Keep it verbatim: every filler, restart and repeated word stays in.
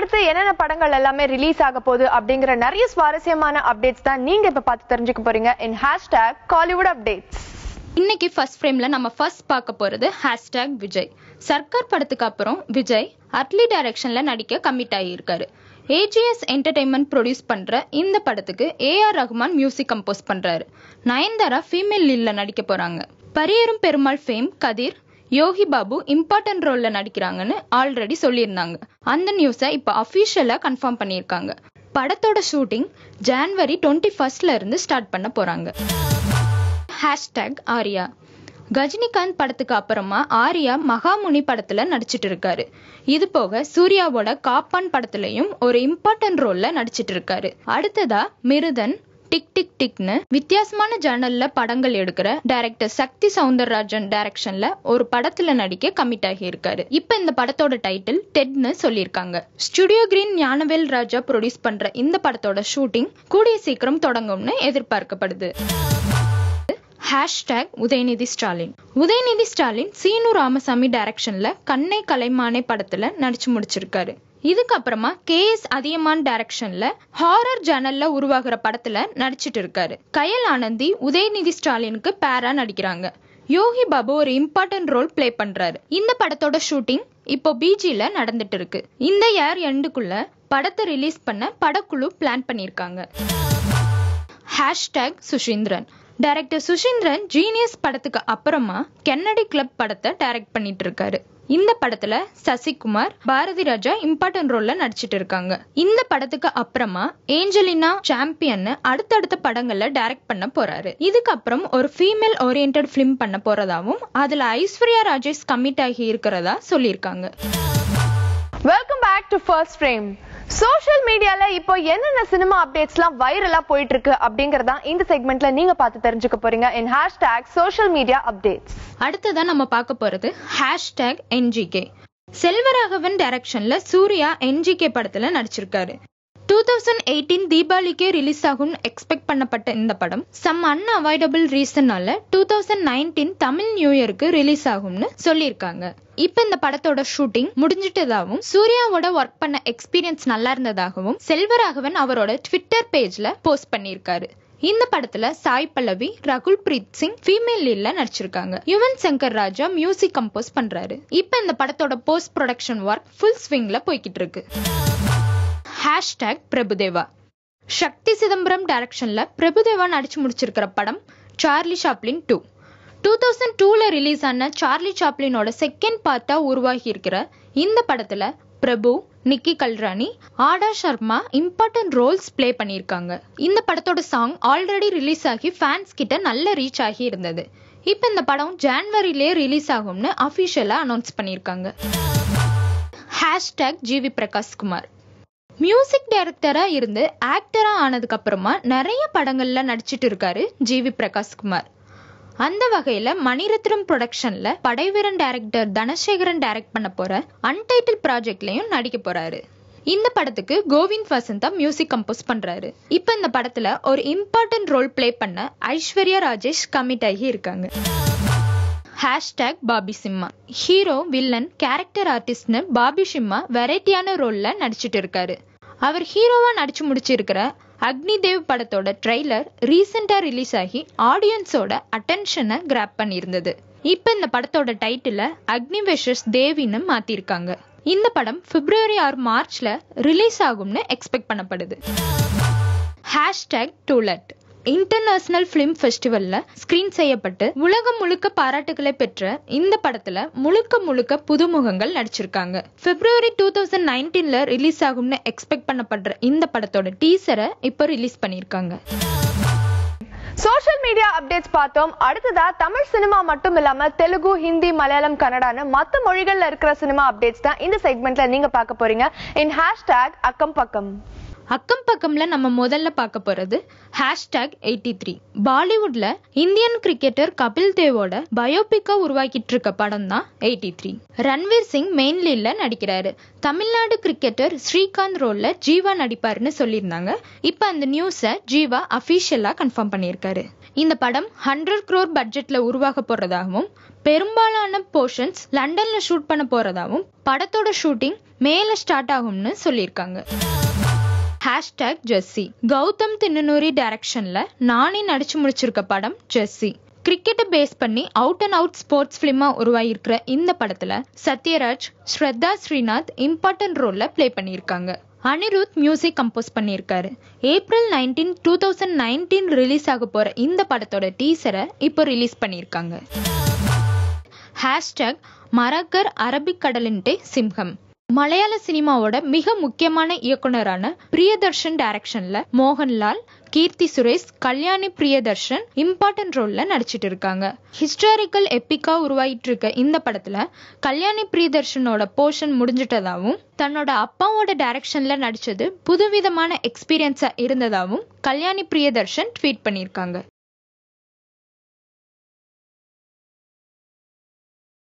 அடுத்து என்னென்ன படங்கள் எல்லாமே ரிலீஸ் ஆக போகுது அப்படிங்கற நிறைய சுவாரஸ்யமான அப்டேட்ஸ் தான் நீங்க இப்ப பார்த்து தெரிஞ்சுக்க போறீங்க in hashtag Kollywood Updates. இன்னைக்கு first frameல நம்ம first பார்க்க போறது hashtag விஜய். சர்க்கார் படத்துக்கு அப்புறம் விஜய் அட்லி டைரக்ஷன்ல நடிக்க கமிட் ஆயிருக்காரு. A J S Entertainment produce பண்ற இந்த படத்துக்கு A R Rahman music compose பண்றாரு. நயன்தாரா ஃபீமேல் லீட்ல நடிக்க போறாங்க. பரியரும் பெருமாள் ஃபேம் கதிர் யோகி பாபு இம்பார்ட்டன்ட் ரோல்ல நடிக்கிறாங்கன்னு ஆல்ரெடி சொல்லியிருந்தாங்க. அந்த நியூஸை இப்போ அஃபிஷியலா கன்ஃபார்ம் பண்ணியிருக்காங்க. படத்தோட ஷூட்டிங் ஜனவரி டுவெண்ட்டி ஃபர்ஸ்ட்ல இருந்து ஸ்டார்ட் பண்ண போறாங்க. ஹேஷ்டேக் ஆர்யா. கஜினிகாந்த் படத்துக்கு அப்புறமா ஆர்யா மகாமுனி படத்துல நடிச்சிட்டு இருக்காரு. இது போக சூர்யாவோட காப்பான் படத்துலயும் ஒரு இம்பார்ட்டன்ட் ரோல்ல நடிச்சிட்டு இருக்காரு. அடுத்ததா மிருதன் டிக் டிக் டிக்னு வித்தியாசமான ஜேர்னல்ல படங்கள் எடுக்கிற டைரக்டர் சக்தி சவுந்தர் ராஜன் டைரக்ஷன்ல ஒரு படத்துல நடிக்க கமிட் ஆகி இருக்காரு. இப்ப இந்த படத்தோட டைட்டில் டெட்னு சொல்லியிருக்காங்க. Studio green Gnanavel Raja produce பண்ற இந்த படத்தோட ஷூட்டிங் கூடிய சீக்கிரம் தொடங்கும்னு எதிர்பார்க்கப்படுது. ஹேஷ்டேக் உதயநிதி ஸ்டாலின். உதயநிதி ஸ்டாலின் சீனு ராமசாமி டைரக்ஷன்ல கண்ணை கலைமானே படத்துல நடிச்சு முடிச்சிருக்காரு. இதுக்கப்புறமா கே எஸ் அதியமான் டைரக்ஷன்ல ஹாரர் ஜேனல்ல உருவாகிற படத்துல நடிச்சிட்டு இருக்காரு. கயல் ஆனந்தி உதயநிதி ஸ்டாலினுக்கு பேரா நடிக்கிறாங்க. யோகி பாபு ஒரு இம்பார்ட்டன்ட் ரோல் பிளே பண்றாரு. இந்த படத்தோட ஷூட்டிங் இப்போ பீஜில நடந்துட்டு இருக்கு. இந்த இயர் எண்டுக்குள்ள படத்தை ரிலீஸ் பண்ண படக்குழு பிளான் பண்ணியிருக்காங்க. Hashtag Suseenthiran. Director Suseenthiran Genius படத்துக்கு அப்புறமா கென்னடி கிளப் படத்தை டைரக்ட் பண்ணிட்டு இருக்காரு. இந்த படத்துல சசிகுமார் பாரதி ராஜா இம்பார்ட்டன்ட் ரோல்ல நடிச்சிட்டு இருக்காங்க. இந்த படத்துக்கு அப்புறமா ஏஞ்சலினா சாம்பியன் அடுத்தடுத்த படங்கள்ல டைரக்ட் பண்ண போறாரு. இதுக்கப்புறம் ஒரு ஃபீமேல் ஓரியன்டட் பிலிம் பண்ண போறதாவும் அதுல ஐஸ்வர்யா ராஜேஷ் கமிட் ஆகி இருக்கிறதா சொல்லியிருக்காங்க. Welcome back to first frame. Social மீடியால இப்போ என்னென்ன சினிமா அப்டேட்ஸ் எல்லாம் வைரலா போயிட்டு இருக்கு அப்படிங்கறதா இந்த செக்மெண்ட்ல நீங்க பார்த்து தெரிஞ்சுக்க போறீங்க in hashtag social media updates. அடுத்ததா நம்ம பார்க்க போறது hashtag N G K. Selvaraghavan டைரக்ஷன்ல சூர்யா N G K படத்துல நடிச்சிருக்காரு. டூ தௌசண்ட் எயிட்டீன் தீபாவளிக்கே ரிலீஸ் ஆகும் எக்ஸ்பெக்ட் பண்ணப்பட்ட இந்த படம் சம் அன்அவாய்டபிள் ரீசனால two thousand nineteen Tamil new இயருக்கு ரிலீஸ் ஆகும்னு சொல்லியிருக்காங்க. இப்ப இந்த படத்தோட ஷூட்டிங் முடிஞ்சிட்டதாகவும் சூர்யாவோட ஒர்க் பண்ண எக்ஸ்பீரியன்ஸ் நல்லா இருந்ததாகவும் செல்வராகவன் அவரோட ட்விட்டர் பேஜ்ல போஸ்ட் பண்ணியிருக்காரு. இந்த படத்துல சாய் பல்லவி ரகுல் பிரீத் சிங் ஃபீமேல் லீட்ல நடிச்சிருக்காங்க. யுவன் சங்கர் ராஜா மியூசிக் கம்போஸ் பண்றாரு. இப்ப இந்த படத்தோட போஸ்ட் ப்ரொடக்ஷன் ஒர்க் ஃபுல் ஸ்விங்ல போய்கிட்டு இருக்கு. ஹேஷ்டேக் பிரபுதேவா. சக்தி சிதம்பரம் டைரக்ஷன்ல பிரபுதேவா நடிச்சு முடிச்சிருக்கிற படம் Charlie Chaplin two. Two thousand டூல ரிலீஸ் ஆன சார்லி சாப்ளினோட செகண்ட் பார்ட்டா உருவாகி இருக்கிற இந்த படத்துல பிரபு நிக்கி கல்ரானி ஆடா ஷர்மா இம்பார்ட்டன்ட் ரோல்ஸ் பிளே பண்ணியிருக்காங்க. இந்த படத்தோட சாங் ஆல்ரெடி ரிலீஸ் ஆகி ஃபேன்ஸ் கிட்ட நல்ல ரீச் ஆகி இருந்தது. இப்ப இந்த படம் ஜனவரிலேயே ரிலீஸ் ஆகும்னு அஃபிஷியலா அனௌன்ஸ் பண்ணியிருக்காங்க. Hashtag G V Prakash Kumar. Music டைரக்டரா இருந்து ஆக்டரா ஆனதுக்கு அப்புறமா நிறைய படங்கள்ல நடிச்சிட்டு இருக்காரு ஜேவி பிரகாஷ் குமார். அந்த வகையில மணிரத்னம் ப்ரொடக்ஷன்ல படைவீரன் டைரக்டர் தனசேகரன் டைரக்ட் பண்ண போற அன்டைட்டில் ப்ராஜெக்ட்லயும் நடிக்க போறாரு. இந்த படத்துக்கு கோவிந்த் வசந்தா மியூசிக் கம்போஸ் பண்றாரு. இப்ப இந்த படத்துல ஒரு இம்பார்ட்டன்ட் ரோல் பிளே பண்ண ஐஸ்வர்யா ராஜேஷ் கமிட் ஆகி இருக்காங்க. Hashtag Bobby Simha. Hero villain character ஆர்டிஸ்ட்னு பாபி சிம்ஹா வெரைட்டியான ரோல்ல நடிச்சிட்டு இருக்காரு. அவர் ஹீரோவா நடிச்சு முடிச்சிருக்கிற அக்னி தேவ் படத்தோட ட்ரெய்லர் ரீசெண்டா ரிலீஸ் ஆகி ஆடியன்ஸோட அட்டென்ஷனை கிராப் பண்ணியிருந்தது. இப்ப இந்த படத்தோட டைட்டில அக்னி வெஷஸ் தேவின்னு மாத்திருக்காங்க. இந்த படம் பிப்ரவரி ஆர் மார்ச்ல ரிலீஸ் ஆகும்னு எக்ஸ்பெக்ட் பண்ணப்படுது. Hashtag to let. இன்டர்நேஷனல் பிலிம் ஃபெஸ்டிவல்ல ஸ்கிரீன் செய்யப்பட்டு உலகம் முழுக்க பாராட்டுகளை பெற்ற இந்த படத்துல முழுக்க முழுக்க புதுமுகங்கள் நடிச்சிருக்காங்க. பிப்ரவரி டூ தௌசண்ட் நைன்டீன்ல ரிலீஸ் ஆகும்னு எக்ஸ்பெக்ட் பண்ணப்படுற இந்த படத்தோட டீசரை இப்போ ரிலீஸ் பண்ணியிருக்காங்க. சோஷியல் மீடியா அப்டேட்ஸ் பார்த்தோம். அடுத்ததா தமிழ் சினிமா மட்டும் இல்லாம தெலுங்கு ஹிந்தி மலையாளம் கன்னடான்னு மற்ற மொழிகள்ல இருக்கிற சினிமா அப்டேட்ஸ் தான் இந்த செக்மெண்ட்ல நீங்க பார்க்க போறீங்க in hashtag அக்கம் பக்கம். அக்கம் பக்கம்ல நம்ம முதல்ல பார்க்க போறது ஹேஷ்டேக் எயிட்டி த்ரீ. பாலிவுட்ல இந்தியன் கிரிக்கெட்டர் கபில் தேவோட பயோபிக்கா உருவாக்கிட்டு இருக்க படம் தான் eighty three. Ranveer Singh main லீட்ல நடிக்கிறாரு. தமிழ்நாடு கிரிக்கெட்டர் ஸ்ரீகாந்த் ரோல்ல ஜீவா நடிப்பாருன்னு சொல்லியிருந்தாங்க. இப்ப அந்த நியூஸை ஜீவா அபிஷியலா கன்ஃபார்ம் பண்ணியிருக்காரு. இந்த படம் ஹண்ட்ரட் க்ரோர் பட்ஜெட்ல உருவாக போறதாகவும் பெரும்பாலான போர்ஷன்ஸ் லண்டன்ல ஷூட் பண்ண போறதாகவும் படத்தோட ஷூட்டிங் மேல ஸ்டார்ட் ஆகும்னு சொல்லியிருக்காங்க. Hashtag Jersey. கௌதம் தின்னனூரி டைரக்ஷன்ல நானே நடிச்சு முடிச்சிருக்க படம் ஜெர்சி. கிரிக்கெட்டை பேஸ் பண்ணி அவுட் அண்ட் அவுட் ஸ்போர்ட்ஸ் ஃபிலிமா உருவாகியிருக்கிற இந்த படத்துல சத்யராஜ், ஸ்ரத்தா ஸ்ரீநாத் இம்பார்ட்டன்ட் ரோல்ல பிளே பண்ணியிருக்காங்க. அனிருத் மியூசிக் கம்போஸ் பண்ணியிருக்காரு. April nineteen two thousand nineteen release ஆக போற இந்த படத்தோட டீசரை இப்போ ரிலீஸ் பண்ணியிருக்காங்க. Hashtag Marakkar Arabic கடலின்டே Simham. மலையாள சினிமாவோட மிக முக்கியமான இயக்குனரான பிரியதர்ஷன் டைரக்ஷன்ல மோகன்லால், கீர்த்தி சுரேஷ், கல்யாணி பிரியதர்ஷன் இம்பார்ட்டன்ட் ரோல்ல நடிச்சிட்டு இருக்காங்க. ஹிஸ்டாரிக்கல் எப்பிக்கா உருவாயிட்டு இருக்க இந்த படத்துல கல்யாணி பிரியதர்ஷனோட போர்ஷன் முடிஞ்சிட்டதாகவும் தன்னோட அப்பாவோட டைரக்ஷன்ல நடிச்சது புதுவிதமான எக்ஸ்பீரியன்ஸா இருந்ததாகவும் கல்யாணி பிரியதர்ஷன் ட்வீட் பண்ணியிருக்காங்க.